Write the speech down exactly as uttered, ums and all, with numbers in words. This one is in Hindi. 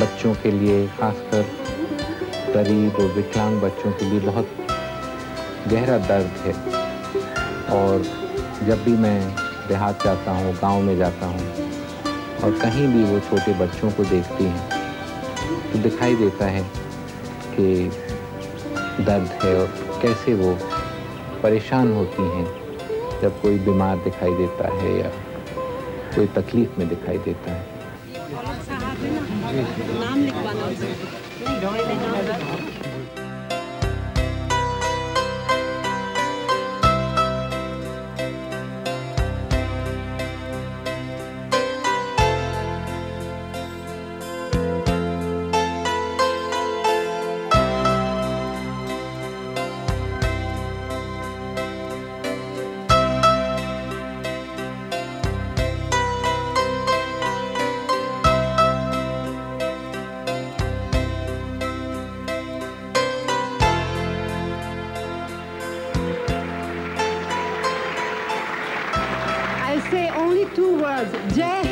बच्चों के लिए, खासकर गरीब और विकलांग बच्चों के लिए बहुत गहरा दर्द है। और जब भी मैं देहात जाता हूँ, गांव में जाता हूँ और कहीं भी वो छोटे बच्चों को देखती हैं तो दिखाई देता है कि दर्द है और कैसे वो परेशान होती हैं जब कोई बीमार दिखाई देता है या कोई तकलीफ में दिखाई देता है। Say only two words. Jai